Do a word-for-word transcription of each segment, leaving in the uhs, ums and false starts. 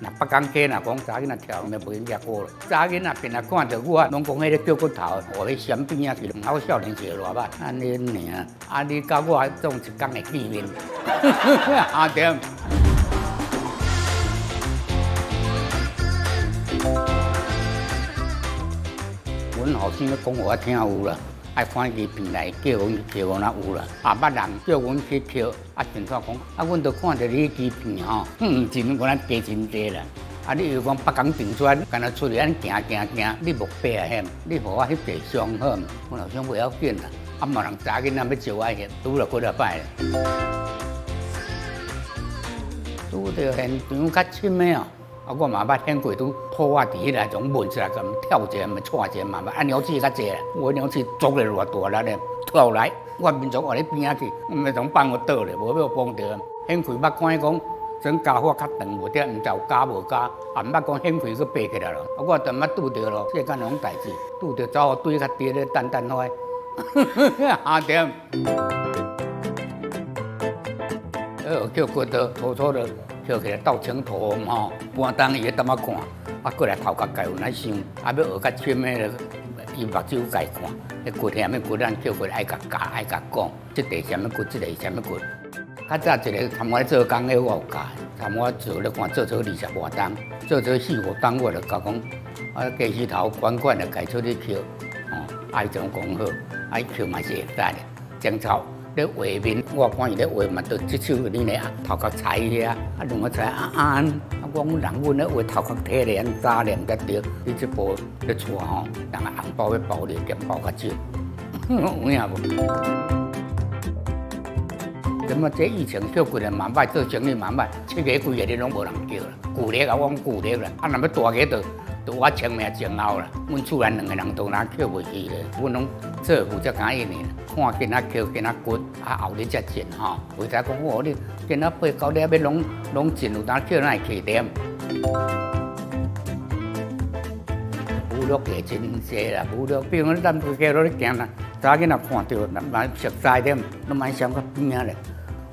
那北港街呐，讲早起那跳，那袂用吃苦了。早起那边啊，看到我，拢讲迄个叫骨头，我迄身边啊是两好少年坐落吧，安尼尔。啊，你甲我总一天会见面，啊对。阮后生咧讲我听有啦。 爱看伊片来叫阮去跳，那有啦。啊，捌人叫阮去跳，啊，前头讲，啊，阮都看到你支片吼，嗯，真可能加真多啦。啊，你又讲北港平川，干那出去安行行行，你目白遐，你互我翕地相好唔？我老想袂要紧啦，啊，无人查囡仔要招我翕，拄了几多摆啦。拄到现场较深的哦，啊，我嘛捌听过拄。 破我伫迄个种门出来，咁跳者咪踹者嘛，按鸟鼠较济啦。我鸟鼠啄咧偌大啦咧，跳来我民族我咧边仔去，咪总放我倒咧，无要崩掉。掀开捌看伊讲，整家伙较长无得，唔就加无加，也唔捌讲掀开去爬起来咯。我就捌拄着咯，世间种代志，拄着走对较低咧，等等开，啊点。哦，叫骨头粗粗的，叫起来倒青头吼，半当伊个点仔看。 啊，过来头壳家有哪想，啊要学较深的了，伊目睭家看，迄骨下面骨咱叫过来爱甲教爱甲讲，即个啥物骨，即个啥物骨。较早一个参我做工的我有教，参我做咧看做做二十外档，做做四五档我就教讲，啊鸡丝头管管的家出去捡，哦爱种讲好，爱捡嘛是会得的。种草咧画面，我看伊咧画嘛，都一手你咧头壳踩遐，啊两个踩啊安。 我讲人，阮咧话头壳体咧，安早咧唔得着。你这步咧厝吼，人啊红包要包咧，点包较少，有影无？怎么这疫情小几日万摆做生意万摆，七月几日你拢无人叫啦。旧历啊，我讲旧历啦，啊若要大个都都我清明前后啦。阮厝内两个人都哪捡袂起咧，阮拢做负责干一年，看今仔捡今仔骨，啊后日才进吼。袂使讲我你。 今仔八九点要拢拢进有当叫咱去点，娱乐也真侪啦，娱乐，比如讲咱家落咧行啦，早起若看到，咱咪熟悉点，咱咪想较边仔咧。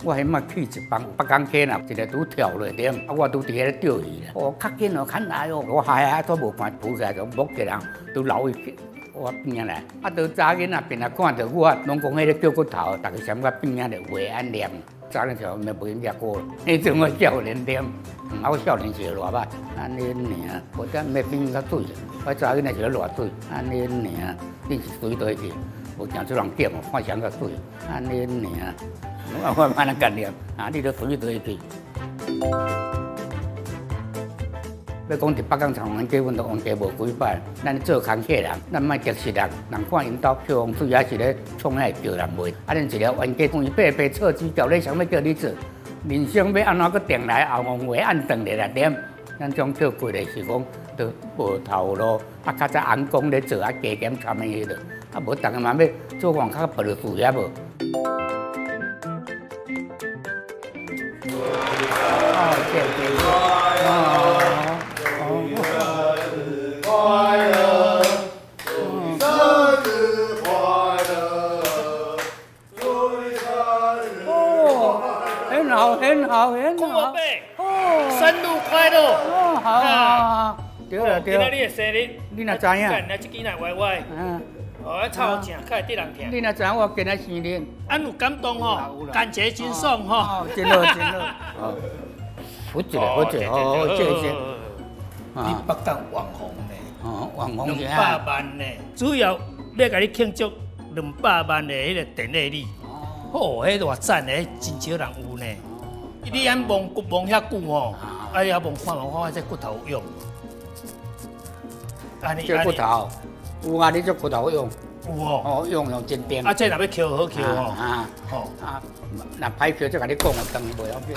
我迄摆去一帮北港街啦，一个拄跳落点，啊我拄伫遐咧钓鱼啦，哦，较紧哦，牵来哦，我嗨嗨都无看，浮起来就摸起人，都流去。 我边仔来，啊！到早囡仔边仔看到我，拢讲迄个叫骨头，逐个想我边仔来话安念。早年时候咪袂用吃苦，迄阵我少年点，啊我少年时偌捌，安尼尔，我只咪边较水，我早囡仔时偌水，安尼尔，你是水倒去，无惊做人捡哦，看谁较水，安尼尔，我我安尼干念，啊你都水倒去。要讲伫北港长安街，阮都往街无几摆。咱做工客人，咱莫得失人。人看因兜漂风水，也是咧创遐叫人卖。啊，恁一条冤家讲伊白白错枝条咧，想要叫你做，人生要安怎搁定来后王话按断咧啦点？咱种做过咧是讲都无头路。啊，较早翁公咧做啊，加减参伊迄落。啊，无逐个嘛要做往较白事业无。哦，谢谢。哦。 好，恭我辈，生日快乐！哦，好，好，对啦，对啦。今仔日生日，你若知影？干那即几耐歪歪，嗯，哦，臭正，较会得人听。你若知影我今仔生日，俺有感动吼，感觉真爽吼，真好，真好。好一个，好一个，哦，谢谢。你北港网红呢？哦，网红两百万呢，主要要甲你庆祝两百万的迄个典礼。哦，迄偌赞的，真少人有呢。 你安望骨望遐久吼，啊呀望看望看，这骨头有用。安尼，这骨头有啊，你这骨头用有哦，哦用用真定。啊，这若要捡好捡吼，啊，吼啊，若歹捡，即甲你讲啊，当然袂晓捡。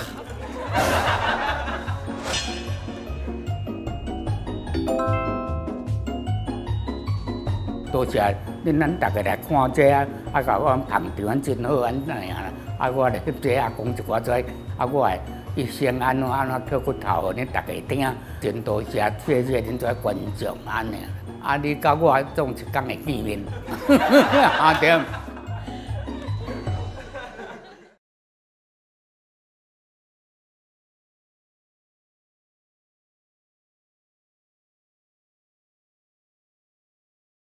多谢恁咱大家来看这啊，啊甲我捧场，安真好，安那样啦。 啊，我来翕这啊，讲一寡遮，啊，我诶一生安怎安怎跳骨头，互恁大家听，真多谢谢谢恁遮观众安尼。啊，你甲我总一天会见面，啊对。